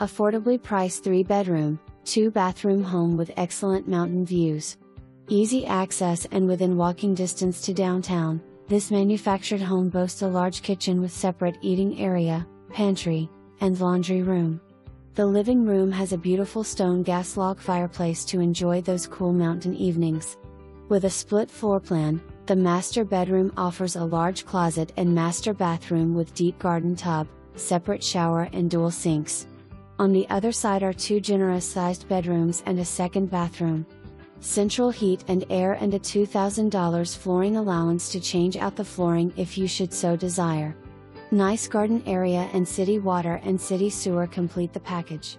Affordably priced 3-bedroom, 2-bathroom home with excellent mountain views. Easy access and within walking distance to downtown, this manufactured home boasts a large kitchen with separate eating area, pantry, and laundry room. The living room has a beautiful stone gas log fireplace to enjoy those cool mountain evenings. With a split floor plan, the master bedroom offers a large closet and master bathroom with deep garden tub, separate shower and dual sinks. On the other side are two generous-sized bedrooms and a second bathroom. Central heat and air and a $2,000 flooring allowance to change out the flooring if you should so desire. Nice garden area and city water and city sewer complete the package.